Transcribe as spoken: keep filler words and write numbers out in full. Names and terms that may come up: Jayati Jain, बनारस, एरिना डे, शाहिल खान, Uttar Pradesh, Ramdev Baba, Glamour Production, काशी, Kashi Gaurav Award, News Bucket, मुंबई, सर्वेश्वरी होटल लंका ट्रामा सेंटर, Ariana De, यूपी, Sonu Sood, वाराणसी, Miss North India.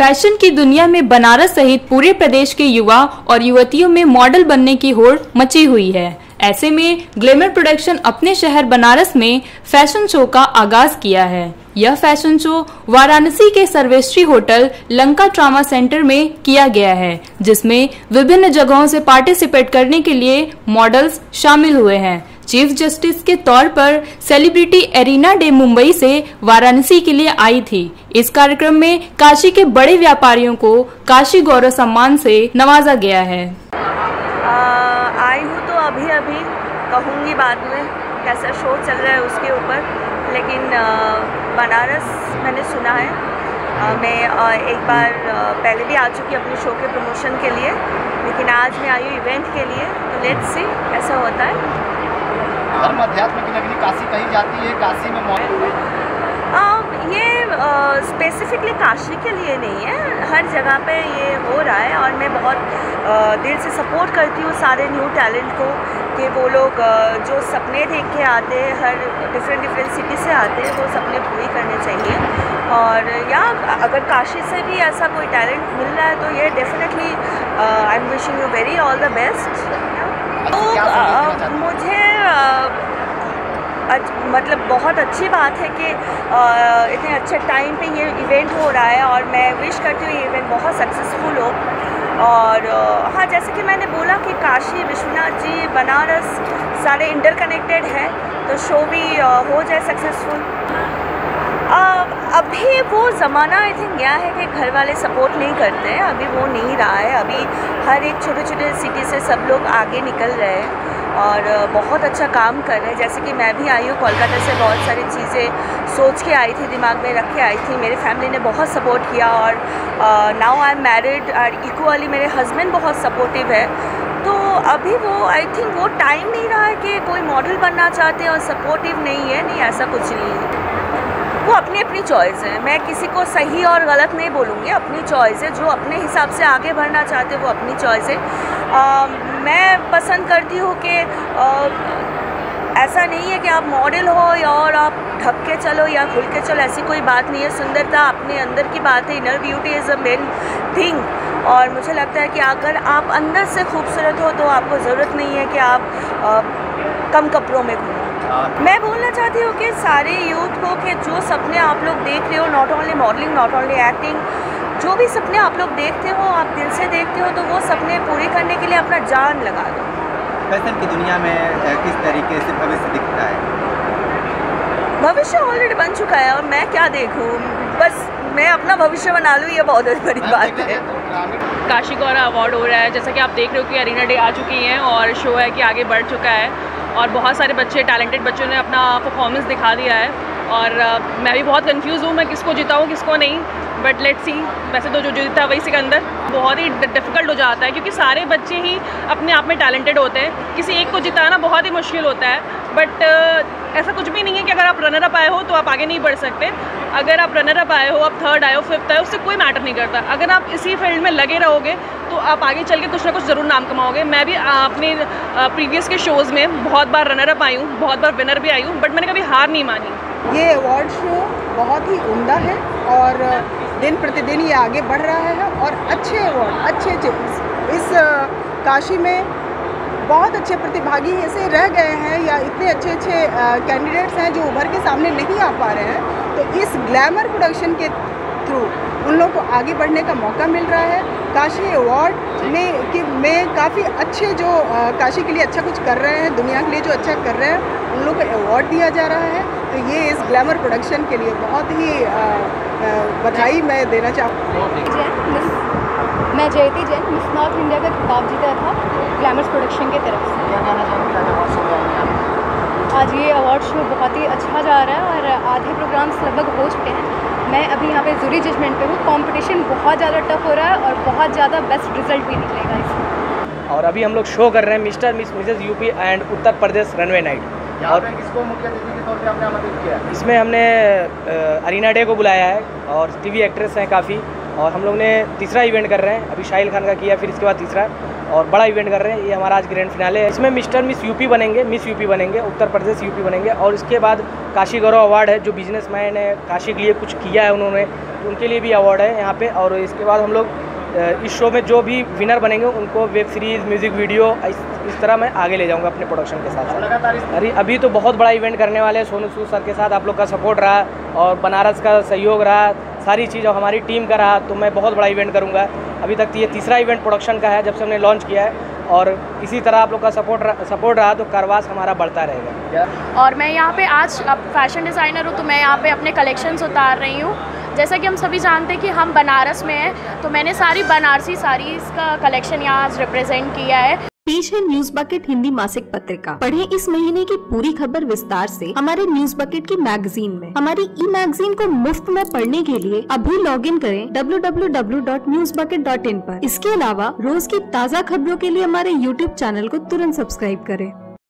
Fashion की दुनिया में बनारस सहित पूरे प्रदेश के युवा और युवतियों में मॉडल बनने की होड़ मची हुई है। ऐसे में ग्लैमर प्रोडक्शन अपने शहर बनारस में फैशन शो का आगाज किया है। यह फैशन शो वाराणसी के सर्वेश्वरी होटल लंका ट्रामा सेंटर में किया गया है, जिसमें विभिन्न जगहों से पार्टिसिपेट करने के लिए मॉडल्स शामिल हुए हैं। चीफ जस्टिस के तौर पर सेलिब्रिटी एरिना डे मुंबई से वाराणसी के लिए आई थी। इस कार्यक्रम में काशी के बड़े व्यापारियों को काशी गौरव सम्मान से नवाजा गया है। आ, आई हूँ तो अभी अभी कहूँगी बाद में कैसा शो चल रहा है उसके ऊपर, लेकिन बनारस मैंने सुना है। आ, मैं आ, एक बार आ, पहले भी आ चुकी अपने शो के प्रमोशन के लिए, लेकिन आज मैं आई हूँ इवेंट के लिए, तो लेट्स सी ऐसा होता है। धर्म अध्यात्म की नगरी काशी कही जाती है, काशी में मॉडल ये स्पेसिफिकली काशी के लिए नहीं है, हर जगह पे ये हो रहा है। और मैं बहुत आ, दिल से सपोर्ट करती हूँ सारे न्यू टैलेंट को कि वो लोग जो सपने देख के आते हैं, हर डिफरेंट डिफरेंट सिटी से आते हैं, वो सपने पूरी करने चाहिए। और या अगर काशी से भी ऐसा कोई टैलेंट मिल रहा है तो ये definitely I am wishing you very all the best. तो आ, मुझे आ, अच, मतलब बहुत अच्छी बात है कि आ, इतने अच्छे टाइम पे ये इवेंट हो रहा है और मैं विश करती हूँ ये इवेंट बहुत सक्सेसफुल हो। और हाँ, जैसे कि मैंने बोला कि काशी, विश्वनाथ जी, बनारस सारे इंटरकनेक्टेड हैं, तो शो भी हो जाए सक्सेसफुल। अभी वो ज़माना आई थिंक गया है कि घर वाले सपोर्ट नहीं करते हैं, अभी वो नहीं रहा है। अभी हर एक छोटे छोटे सिटी से सब लोग आगे निकल रहे हैं और बहुत अच्छा काम कर रहे हैं। जैसे कि मैं भी आई हूँ कोलकाता से, बहुत सारी चीज़ें सोच के आई थी, दिमाग में रख के आई थी, मेरे फैमिली ने बहुत सपोर्ट किया। और नाउ आई एम मैरिड और इक्वली मेरे हस्बैंड बहुत सपोर्टिव है। तो अभी वो आई थिंक वो टाइम नहीं रहा है कि कोई मॉडल बनना चाहते हैं और सपोर्टिव नहीं है, नहीं ऐसा कुछ नहीं है। वो अपनी अपनी चॉइस है, मैं किसी को सही और गलत नहीं बोलूँगी, अपनी चॉइस है, जो अपने हिसाब से आगे बढ़ना चाहते हैं वो अपनी चॉइस है। आ, मैं पसंद करती हूँ कि ऐसा नहीं है कि आप मॉडल हो या और आप ढक के चलो या खुल के चलो, ऐसी कोई बात नहीं है। सुंदरता अपने अंदर की बात है, inner beauty is a main thing. और मुझे लगता है कि अगर आप अंदर से खूबसूरत हो तो आपको ज़रूरत नहीं है कि आप आ, कम कपड़ों में घूमो। मैं बोलना चाहती हूँ कि सारे यूथ को कि जो सपने आप लोग देख रहे हो, not only modelling, not only acting, जो भी सपने आप लोग देखते हो, आप दिल से देखते हो, तो वो सपने पूरे करने के लिए अपना जान लगा दो। फैशन की दुनिया में किस तरीके से भविष्य दिखता है? भविष्य ऑलरेडी बन चुका है और मैं क्या देखूँ, बस मैं अपना भविष्य बना लूँ, ये बहुत बड़ी बात है। काशी गौरव अवार्ड हो रहा है, जैसा कि आप देख रहे हो कि अरीना डे आ चुकी हैं और शो है कि आगे बढ़ चुका है और बहुत सारे बच्चे, टैलेंटेड बच्चों ने अपना परफॉर्मेंस दिखा दिया है। और मैं भी बहुत कंफ्यूज हूँ मैं किसको जिताऊँ किसको नहीं, बट लेट्स सी। वैसे तो जो जीता वही सिकंदर बहुत ही डिफ़िकल्ट हो जाता है क्योंकि सारे बच्चे ही अपने आप में टैलेंटेड होते हैं, किसी एक को जिताना बहुत ही मुश्किल होता है। बट ऐसा कुछ भी नहीं है कि अगर आप रनर अप आए हो तो आप आगे नहीं बढ़ सकते। अगर आप रनर अप आए हो, आप थर्ड आए हो, फिफ्थ आए हो, उससे कोई मैटर नहीं करता। अगर आप इसी फील्ड में लगे रहोगे तो आप आगे चल के कुछ ना कुछ ज़रूर नाम कमाओगे। मैं भी अपने प्रीवियस के शोज़ में बहुत बार रनर अप आई हूँ, बहुत बार विनर भी आई हूँ, बट मैंने कभी हार नहीं मानी। ये अवार्ड शो बहुत ही उम्दा है और दिन प्रतिदिन ये आगे बढ़ रहा है और अच्छे अवार्ड अच्छे अच्छे इस काशी में बहुत अच्छे प्रतिभागी ऐसे रह गए हैं या इतने अच्छे अच्छे कैंडिडेट्स हैं जो उभर के सामने नहीं आ पा रहे हैं, तो इस ग्लैमर प्रोडक्शन के थ्रू उन लोगों को आगे बढ़ने का मौका मिल रहा है। काशी अवार्ड में कि मैं काफ़ी अच्छे जो काशी के लिए अच्छा कुछ कर रहे हैं, दुनिया के लिए जो अच्छा कर रहे हैं, उन लोगों को अवार्ड दिया जा रहा है, तो ये इस ग्लैमर प्रोडक्शन के लिए बहुत ही बधाई मैं देना चाहूँगी। मैं जयती जैन, मिस नॉर्थ इंडिया का खिताब जीता था ग्लैमर प्रोडक्शन की तरफ से। आज ये अवार्ड शो बहुत ही अच्छा जा रहा है और आधे प्रोग्राम्स लगभग हो चुके हैं। मैं अभी यहाँ पे जूरी जजमेंट पे हूँ। कंपटीशन बहुत ज़्यादा टफ हो रहा है और बहुत ज़्यादा बेस्ट रिजल्ट भी निकलेगा इसमें। और अभी हम लोग शो कर रहे हैं mister miss Mrs यूपी and Uttar Pradesh runway night. और किसको मुख्य अतिथि के तौर पे आपने आमंत्रित किया? इसमें हमने अरीना डे को बुलाया है और टीवी एक्ट्रेस हैं काफ़ी, और हम लोग ने तीसरा इवेंट कर रहे हैं। अभी शाहिल खान का किया, फिर इसके बाद तीसरा और बड़ा इवेंट कर रहे हैं। ये हमारा आज ग्रैंड फिनाले है। इसमें मिस्टर मिस यूपी बनेंगे, मिस यूपी बनेंगे, उत्तर प्रदेश यूपी बनेंगे, और इसके बाद काशी गौरव अवार्ड है, जो बिजनेसमैन है, काशी के लिए कुछ किया है उन्होंने, उनके लिए भी अवार्ड है यहाँ पे। और इसके बाद हम लोग इस शो में जो भी विनर बनेंगे उनको वेब सीरीज़, म्यूज़िक वीडियो, इस, इस तरह मैं आगे ले जाऊँगा अपने प्रोडक्शन के साथ। अरे अभी तो बहुत बड़ा इवेंट करने वाले हैं, सोनू सूद सर के साथ आप लोग का सपोर्ट रहा और बनारस का सहयोग रहा, सारी चीज़ और हमारी टीम का रहा, तो मैं बहुत बड़ा इवेंट करूँगा। अभी तक ये तीसरा इवेंट प्रोडक्शन का है जब से हमने लॉन्च किया है, और इसी तरह आप लोग का सपोर्ट रहा, सपोर्ट रहा तो कारवास हमारा बढ़ता रहेगा। और मैं यहाँ पे आज अब फैशन डिज़ाइनर हूँ, तो मैं यहाँ पे अपने कलेक्शंस उतार रही हूँ। जैसा कि हम सभी जानते हैं कि हम बनारस में हैं, तो मैंने सारी बनारसी साड़ीज़ का कलेक्शन यहाँ आज रिप्रेजेंट किया है। पेश है न्यूज बकेट हिंदी मासिक पत्रिका। पढ़ें इस महीने की पूरी खबर विस्तार से हमारे न्यूज बकेट की मैगजीन में। हमारी ई मैगजीन को मुफ्त में पढ़ने के लिए अभी लॉगिन करें W W W dot news bucket dot in पर। इसके अलावा रोज की ताज़ा खबरों के लिए हमारे यूट्यूब चैनल को तुरंत सब्सक्राइब करें।